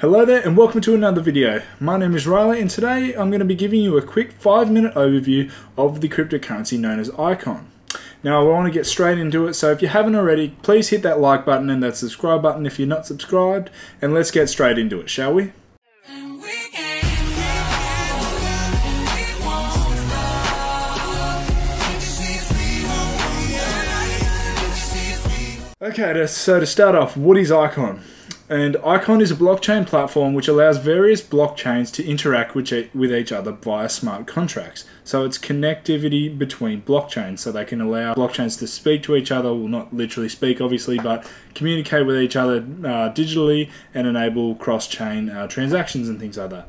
Hello there and welcome to another video. My name is Riley and today I'm going to be giving you a quick 5-minute overview of the cryptocurrency known as ICON. Now I want to get straight into it, so if you haven't already, please hit that like button and that subscribe button if you're not subscribed, and let's get straight into it, shall we? Okay, so to start off, what is ICON? And ICON is a blockchain platform which allows various blockchains to interact with each other via smart contracts. So it's connectivity between blockchains, so they can allow blockchains to speak to each other, well, not literally speak obviously, but communicate with each other digitally and enable cross-chain transactions and things like that.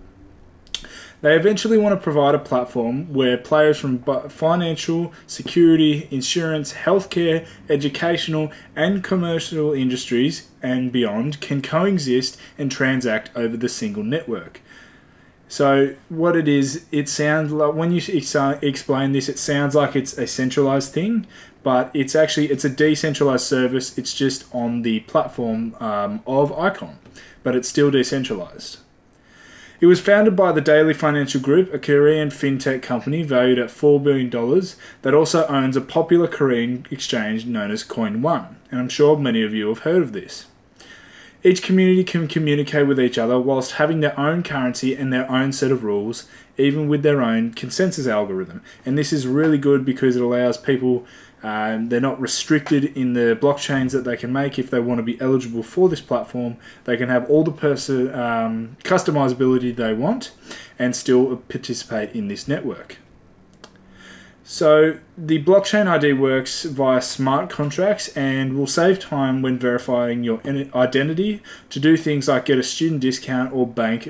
They eventually want to provide a platform where players from financial, security, insurance, healthcare, educational and commercial industries and beyond can coexist and transact over the single network. So what it is, it sounds like, when you explain this, it sounds like it's a centralized thing, but it's actually, it's a decentralized service. It's just on the platform of ICON, but it's still decentralized. It was founded by the Daily Financial Group, a Korean fintech company valued at $4 billion that also owns a popular Korean exchange known as CoinOne, and I'm sure many of you have heard of this. Each community can communicate with each other whilst having their own currency and their own set of rules, even with their own consensus algorithm. And this is really good because it allows people, they're not restricted in the blockchains that they can make. If they want to be eligible for this platform, they can have all the customizability they want and still participate in this network. So the blockchain ID works via smart contracts and will save time when verifying your identity to do things like get a student discount or bank,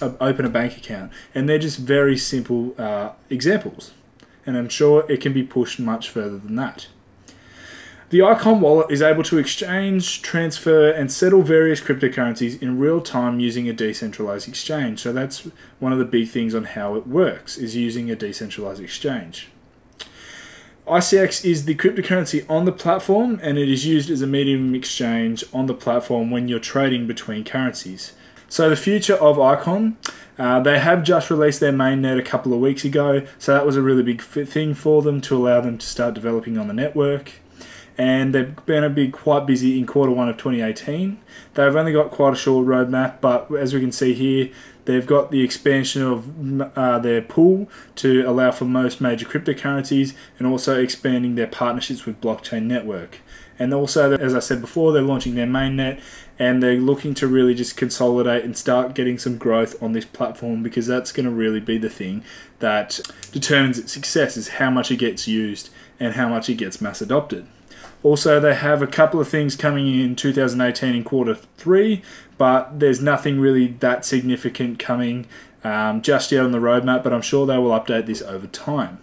open a bank account. And they're just very simple examples. And I'm sure it can be pushed much further than that. The ICON wallet is able to exchange, transfer, and settle various cryptocurrencies in real time using a decentralized exchange. So that's one of the big things on how it works, is using a decentralized exchange. ICX is the cryptocurrency on the platform, and it is used as a medium exchange on the platform when you're trading between currencies. So the future of ICON, they have just released their mainnet a couple of weeks ago, so that was a really big thing for them to allow them to start developing on the network. And they're going to be quite busy in Q1 of 2018. They've only got quite a short roadmap, but as we can see here, they've got the expansion of their pool to allow for most major cryptocurrencies, and also expanding their partnerships with blockchain network. And also, as I said before, they're launching their mainnet, and they're looking to really just consolidate and start getting some growth on this platform, because that's going to really be the thing that determines its success, is how much it gets used and how much it gets mass adopted. Also, they have a couple of things coming in 2018 in Q3, but there's nothing really that significant coming just yet on the roadmap, but I'm sure they will update this over time.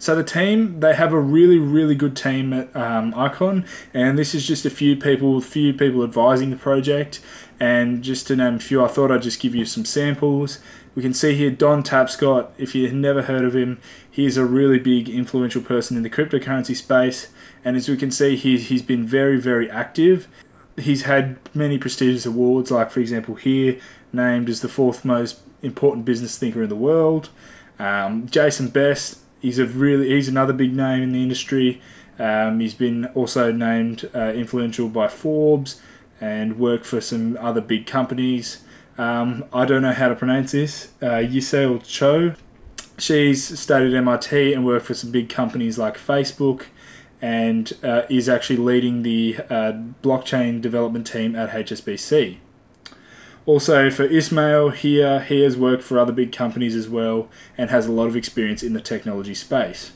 So the team, they have a really, really good team at ICON, and this is just a few people advising the project. And just to name a few, I thought I'd just give you some samples. We can see here Don Tapscott. If you've never heard of him, he's a really big influential person in the cryptocurrency space. And as we can see, he's been very, very active. He's had many prestigious awards, like for example here, named as the 4th most important business thinker in the world. Jason Best. He's another big name in the industry. He's been also named influential by Forbes and worked for some other big companies. I don't know how to pronounce this. Yisel Cho. She's studied MIT and worked for some big companies like Facebook, and is actually leading the blockchain development team at HSBC. Also for Ismail here, he has worked for other big companies as well and has a lot of experience in the technology space.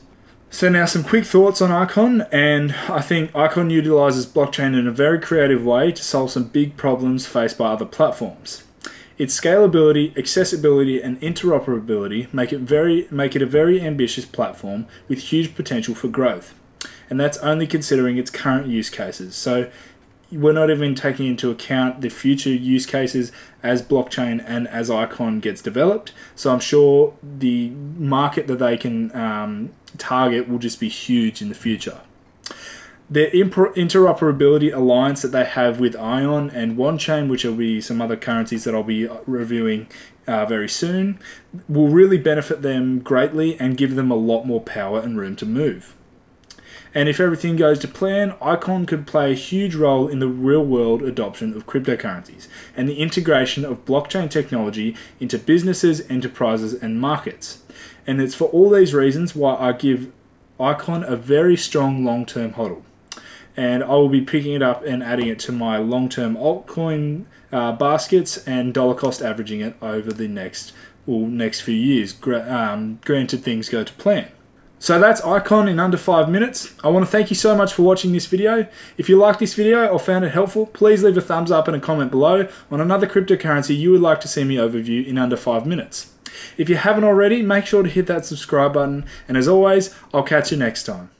So now some quick thoughts on ICON, and I think ICON utilizes blockchain in a very creative way to solve some big problems faced by other platforms. Its scalability, accessibility and interoperability make it a very ambitious platform with huge potential for growth. And that's only considering its current use cases. So we're not even taking into account the future use cases as blockchain and as ICON gets developed. So I'm sure the market that they can target will just be huge in the future. their interoperability alliance that they have with Ion and Wanchain, which will be some other currencies that I'll be reviewing very soon, will really benefit them greatly and give them a lot more power and room to move. And if everything goes to plan, ICON could play a huge role in the real-world adoption of cryptocurrencies and the integration of blockchain technology into businesses, enterprises, and markets. And it's for all these reasons why I give ICON a very strong long-term hodl. And I will be picking it up and adding it to my long-term altcoin baskets and dollar cost averaging it over the next few years, granted things go to plan. So that's ICON in under 5 minutes. I want to thank you so much for watching this video. If you liked this video or found it helpful, please leave a thumbs up and a comment below on another cryptocurrency you would like to see me overview in under 5 minutes. If you haven't already, make sure to hit that subscribe button, and as always, I'll catch you next time.